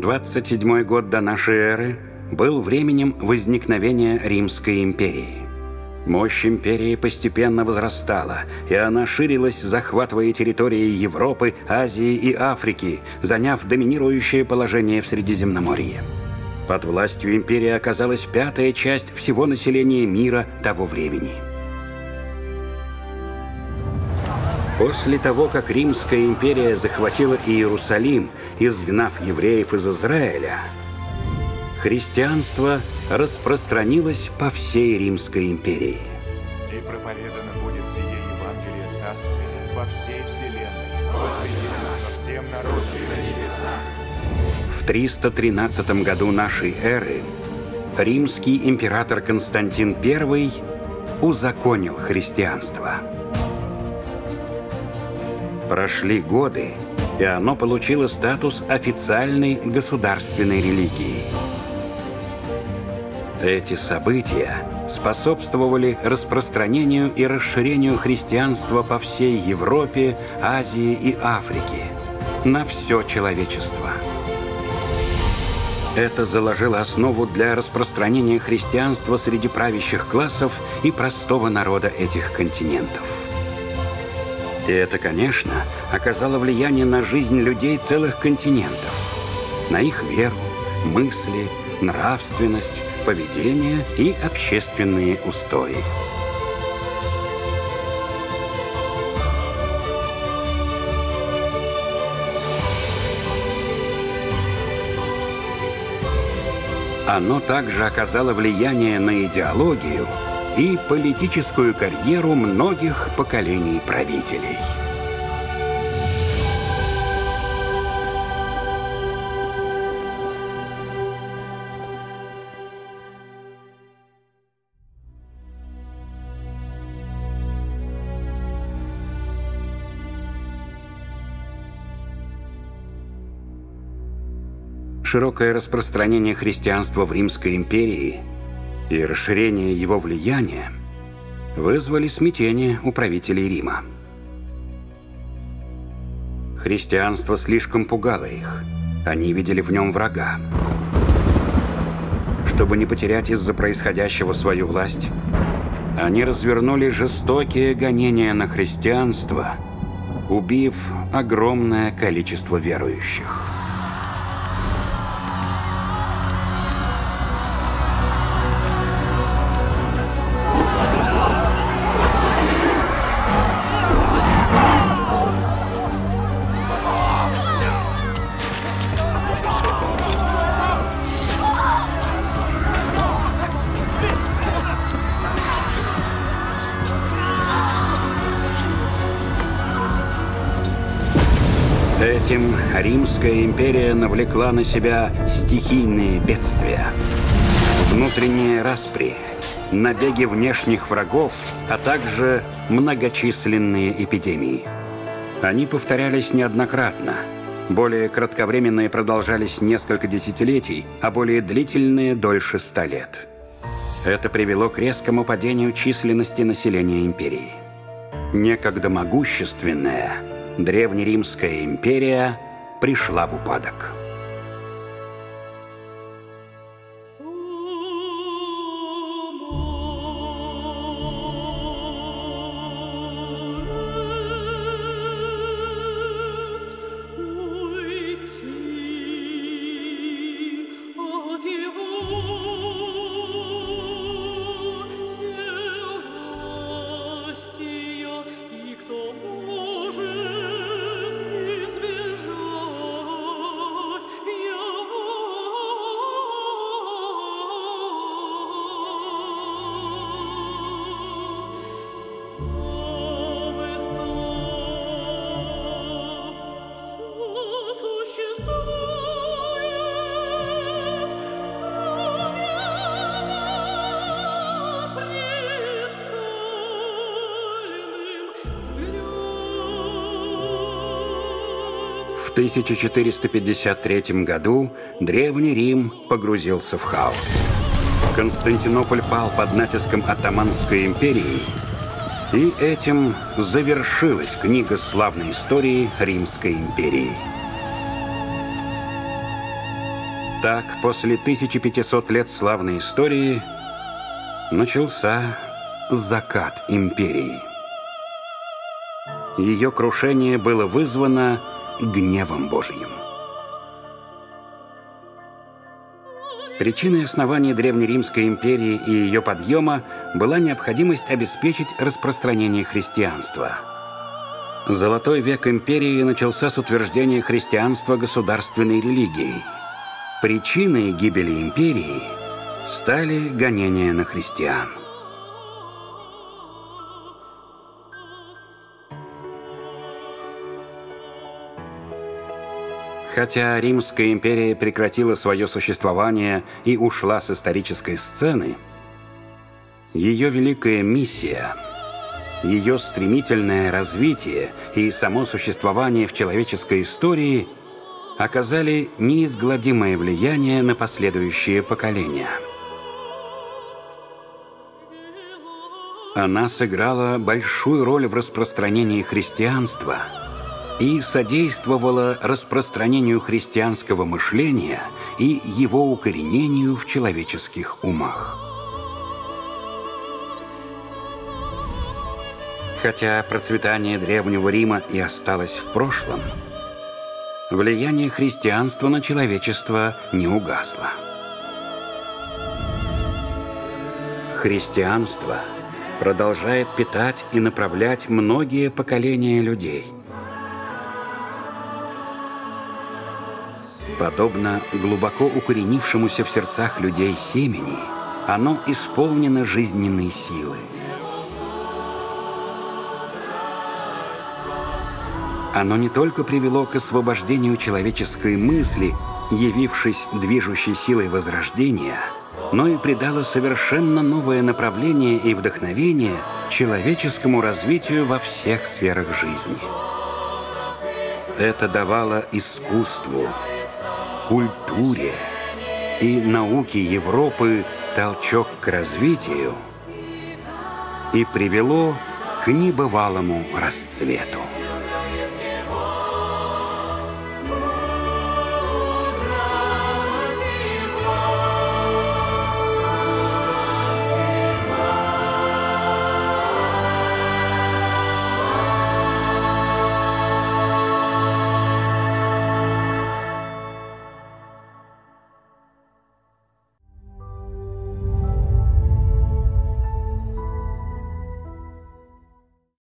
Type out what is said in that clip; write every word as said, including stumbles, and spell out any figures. двадцать седьмой год до нашей эры был временем возникновения Римской империи. Мощь империи постепенно возрастала, и она ширилась, захватывая территории Европы, Азии и Африки, заняв доминирующее положение в Средиземноморье. Под властью империи оказалась пятая часть всего населения мира того времени. После того, как Римская империя захватила Иерусалим, изгнав евреев из Израиля, христианство распространилось по всей Римской империи. И проповедано будет сие Евангелие Царствия по всей вселенной, во свидетельство всем народам. В триста тринадцатом году нашей эры римский император Константин Первый узаконил христианство. Прошли годы, и оно получило статус официальной государственной религии. Эти события способствовали распространению и расширению христианства по всей Европе, Азии и Африке, на все человечество. Это заложило основу для распространения христианства среди правящих классов и простого народа этих континентов. И это, конечно, оказало влияние на жизнь людей целых континентов, на их веру, мысли, нравственность, поведение и общественные устои. Оно также оказало влияние на идеологию и политическую карьеру многих поколений правителей. Широкое распространение христианства в Римской империи и расширение его влияния вызвали смятение у правителей Рима. Христианство слишком пугало их, они видели в нем врага. Чтобы не потерять из-за происходящего свою власть, они развернули жестокие гонения на христианство, убив огромное количество верующих. Этим Римская империя навлекла на себя стихийные бедствия, внутренние распри, набеги внешних врагов, а также многочисленные эпидемии. Они повторялись неоднократно. Более кратковременные продолжались несколько десятилетий, а более длительные – дольше ста лет. Это привело к резкому падению численности населения империи. Некогда могущественная Древнеримская империя пришла в упадок. В тысяча четыреста пятьдесят третьем году Древний Рим погрузился в хаос. Константинополь пал под натиском Отоманской империи, и этим завершилась книга славной истории Римской империи. Итак, после тысячи пятисот лет славной истории начался закат империи. Ее крушение было вызвано гневом Божьим. Причиной основания Древнеримской империи и ее подъема была необходимость обеспечить распространение христианства. Золотой век империи начался с утверждения христианства государственной религией. Причиной гибели империи стали гонения на христиан. Хотя Римская империя прекратила свое существование и ушла с исторической сцены, ее великая миссия, ее стремительное развитие и само существование в человеческой истории оказали неизгладимое влияние на последующие поколения. Она сыграла большую роль в распространении христианства и содействовала распространению христианского мышления и его укоренению в человеческих умах. Хотя процветание Древнего Рима и осталось в прошлом, влияние христианства на человечество не угасло. Христианство продолжает питать и направлять многие поколения людей, подобно глубоко укоренившемуся в сердцах людей семени, оно исполнено жизненной силы. Оно не только привело к освобождению человеческой мысли, явившись движущей силой Возрождения, но и придало совершенно новое направление и вдохновение человеческому развитию во всех сферах жизни. Это давало искусству, культуре и науке Европы толчок к развитию и привело к небывалому расцвету.